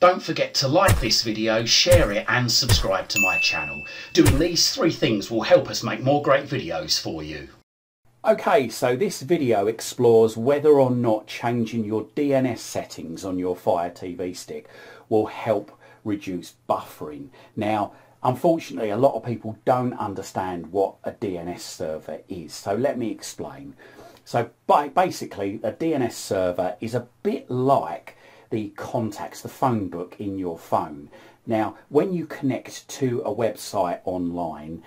Don't forget to like this video, share it and subscribe to my channel. Doing these three things will help us make more great videos for you. Okay, so this video explores whether or not changing your DNS settings on your Fire TV Stick will help reduce buffering. Now, unfortunately, a lot of people don't understand what a DNS server is, so let me explain. So basically, a DNS server is a bit like the contacts, the phone book in your phone. Now, when you connect to a website online,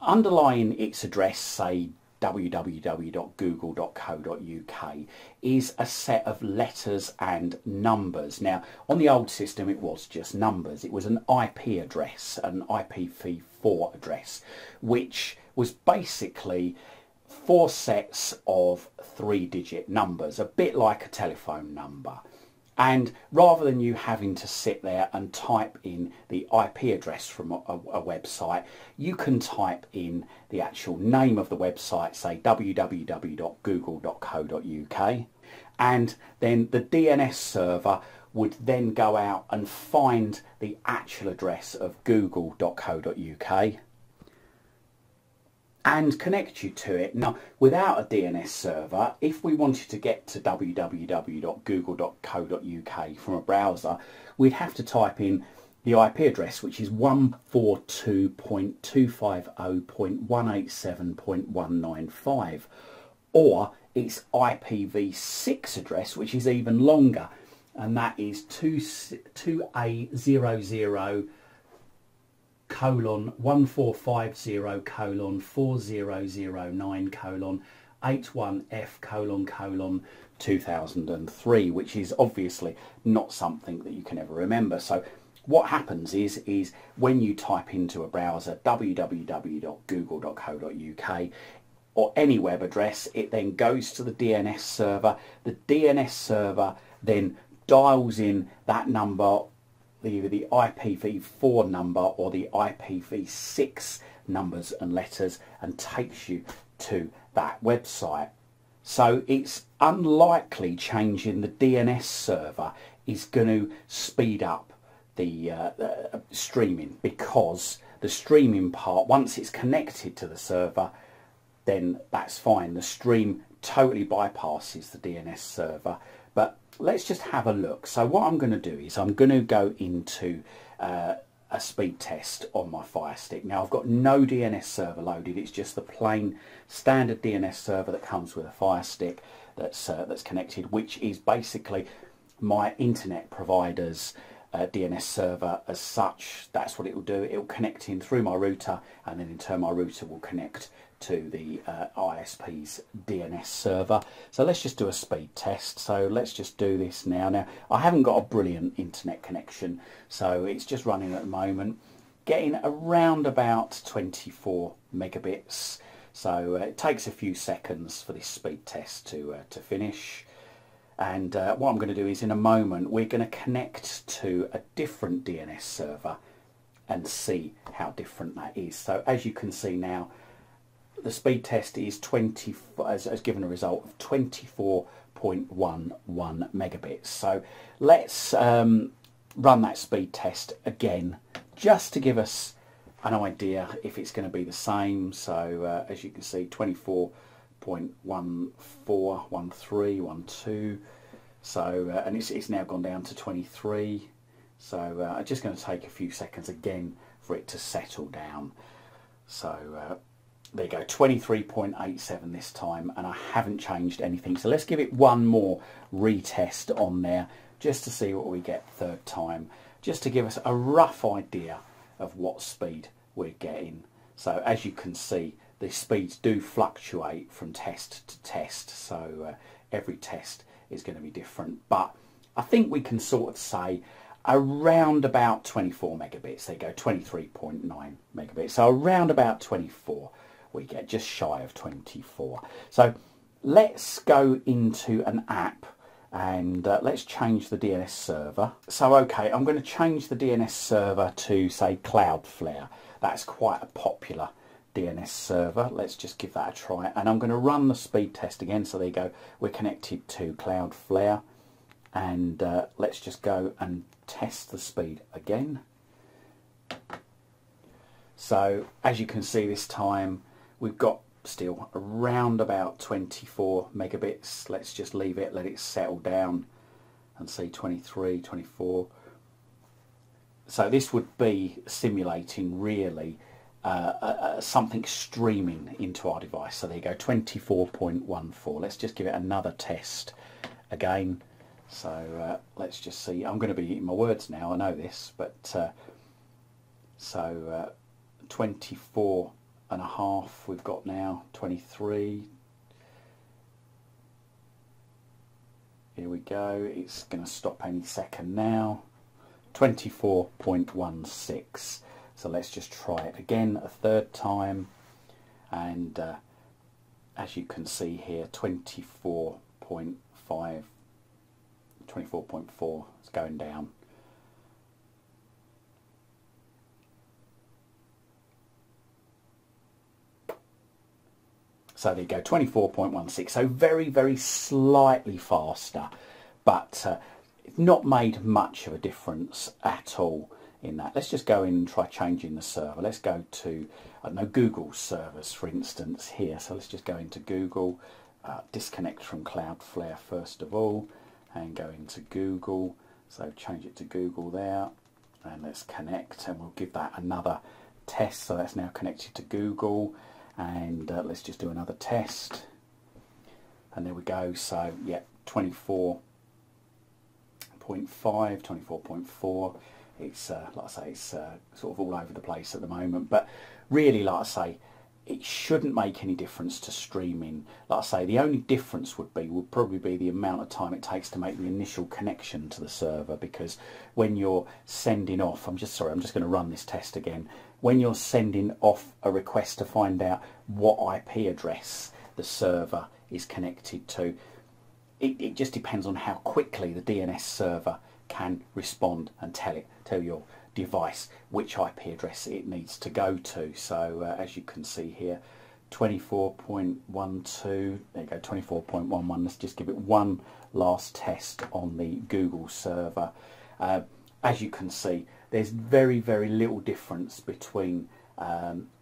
underlying its address, say www.google.co.uk, is a set of letters and numbers. Now, on the old system, it was just numbers. It was an IP address, an IPv4 address, which was basically four sets of three-digit numbers, a bit like a telephone number. And rather than you having to sit there and type in the IP address from a website, you can type in the actual name of the website, say www.google.co.uk, and then the DNS server would then go out and find the actual address of google.co.uk and connect you to it. Now, without a DNS server, if we wanted to get to www.google.co.uk from a browser, we'd have to type in the IP address, which is 142.250.187.195, or its IPv6 address, which is even longer, and that is 2A000:1450:4009:81F::2003, which is obviously not something that you can ever remember. So what happens is when you type into a browser www.google.co.uk or any web address, it then goes to the DNS server. The DNS server then dials in that number, either the IPv4 number or the IPv6 numbers and letters, and takes you to that website. So it's unlikely changing the DNS server is going to speed up the streaming, because the streaming part, once it's connected to the server, then that's fine. The stream totally bypasses the DNS server. But let's just have a look. So what I'm going to do is I'm going to go into a speed test on my Fire Stick. Now, I've got no DNS server loaded. It's just the plain standard DNS server that comes with a Fire Stick that's connected, which is basically my internet provider's DNS server as such. That's what it will do. It will connect in through my router, and then in turn my router will connect to the ISP's DNS server. So let's just do a speed test. So let's just do this now. Now, I haven't got a brilliant internet connection, so it's just running at the moment, getting around about 24 megabits. So it takes a few seconds for this speed test to finish. And what I'm going to do is, in a moment, we're going to connect to a different DNS server and see how different that is. So as you can see now, the speed test is has given a result of 24.11 megabits. So let's run that speed test again, just to give us an idea if it's going to be the same. So as you can see, 24.141312. So and it's now gone down to 23. So I'm just going to take a few seconds again for it to settle down. So there you go, 23.87 this time, and I haven't changed anything. So let's give it one more retest on there, just to see what we get third time, just to give us a rough idea of what speed we're getting. So as you can see, the speeds do fluctuate from test to test, so every test is going to be different. But I think we can sort of say around about 24 megabits. There you go, 23.9 megabits. So around about 24 we get, just shy of 24. So let's go into an app and let's change the DNS server. So okay, I'm going to change the DNS server to, say, Cloudflare. That's quite a popular DNS server. Let's just give that a try, and I'm going to run the speed test again. So there you go, we're connected to Cloudflare, and let's just go and test the speed again. So as you can see this time we've got still around about 24 megabits. Let's just leave it, let it settle down and see 23, 24. So this would be simulating really something streaming into our device. So there you go, 24.14. Let's just give it another test again. So let's just see. I'm going to be eating my words now, I know this, but so 24 and a half we've got now, 23. Here we go, it's going to stop any second now. 24.16. So let's just try it again a third time, and as you can see here 24.5, 24.4 is going down. So there you go, 24.16, so very, very slightly faster, but it's not made much of a difference at all in that. Let's just go in and try changing the server. Let's go to, I don't know, Google servers, for instance, here. So let's just go into Google, disconnect from Cloudflare first of all, and go into Google. So change it to Google there, and let's connect, and we'll give that another test. So that's now connected to Google. And let's just do another test, and there we go. So yeah, 24.5, 24.4. It's like I say, it's sort of all over the place at the moment, but really, like I say, it shouldn't make any difference to streaming. Like I say, the only difference would probably be the amount of time it takes to make the initial connection to the server, because when you're sending off, I'm just going to run this test again. When you're sending off a request to find out what IP address the server is connected to, it just depends on how quickly the DNS server can respond and tell your device which IP address it needs to go to. So as you can see here, 24.12, there you go, 24.11. Let's just give it one last test on the Google server. As you can see, there's very, very little difference between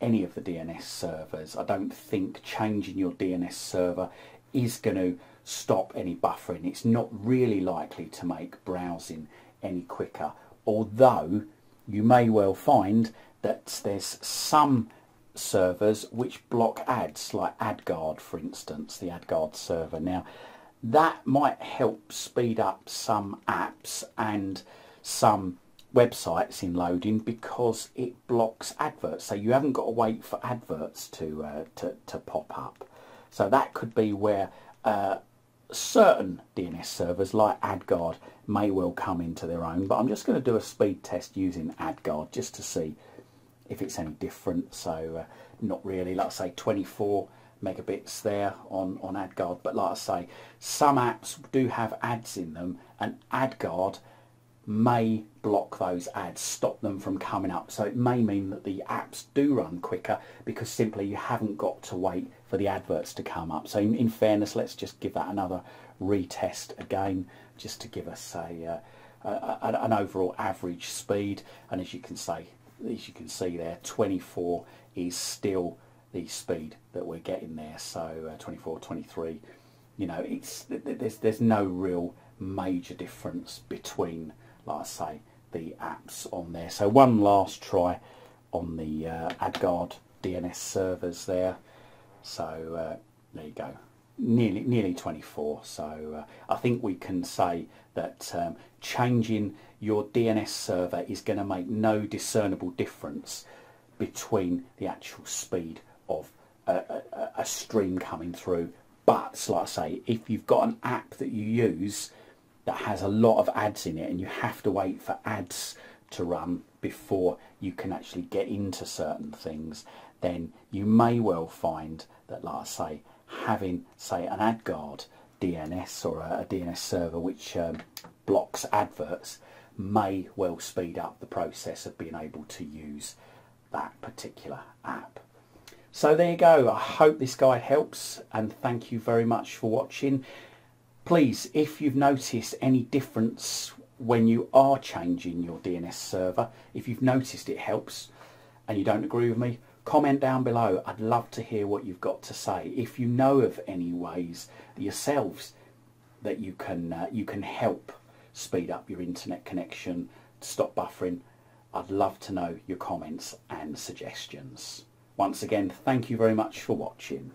any of the DNS servers. I don't think changing your DNS server is going to stop any buffering. It's not really likely to make browsing any quicker, although you may well find that there's some servers which block ads, like AdGuard, for instance, the AdGuard server. Now, that might help speed up some apps and some websites in loading, because it blocks adverts, so you haven't got to wait for adverts to pop up. So that could be where certain DNS servers like AdGuard may well come into their own, but I'm just going to do a speed test using AdGuard just to see if it's any different. So not really, like I say, 24 megabits there on AdGuard, but like I say, some apps do have ads in them, and AdGuard may block those ads, stop them from coming up. So it may mean that the apps do run quicker, because simply you haven't got to wait for the adverts to come up. So in fairness, let's just give that another retest again, just to give us an overall average speed. And as you can see there, 24 is still the speed that we're getting there. So 24, 23, you know, there's no real major difference between, like I say, the apps on there. So one last try on the AdGuard DNS servers there. So there you go, nearly 24. So I think we can say that changing your DNS server is going to make no discernible difference between the actual speed of a stream coming through. But like I say, if you've got an app that you use that has a lot of ads in it, and you have to wait for ads to run before you can actually get into certain things, then you may well find that, like I say, having, say, an AdGuard DNS or a DNS server which blocks adverts may well speed up the process of being able to use that particular app. So there you go. I hope this guide helps, and thank you very much for watching. please, if you've noticed any difference when you are changing your DNS server, if you've noticed it helps and you don't agree with me, comment down below. I'd love to hear what you've got to say. If you know of any ways yourselves that you can help speed up your internet connection, stop buffering, I'd love to know your comments and suggestions. Once again, thank you very much for watching.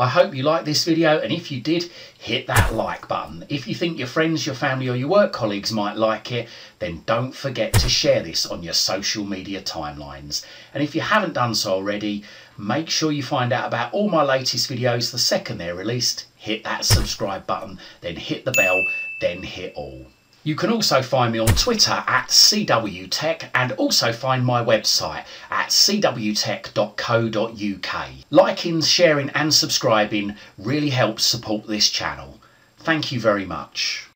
I hope you liked this video, and if you did, hit that like button. If you think your friends, your family or your work colleagues might like it, then don't forget to share this on your social media timelines. And if you haven't done so already, make sure you find out about all my latest videos the second they're released. Hit that subscribe button, then hit the bell, then hit all. You can also find me on Twitter at cwtek, and also find my website at cwtek.co.uk. Liking, sharing and subscribing really helps support this channel. Thank you very much.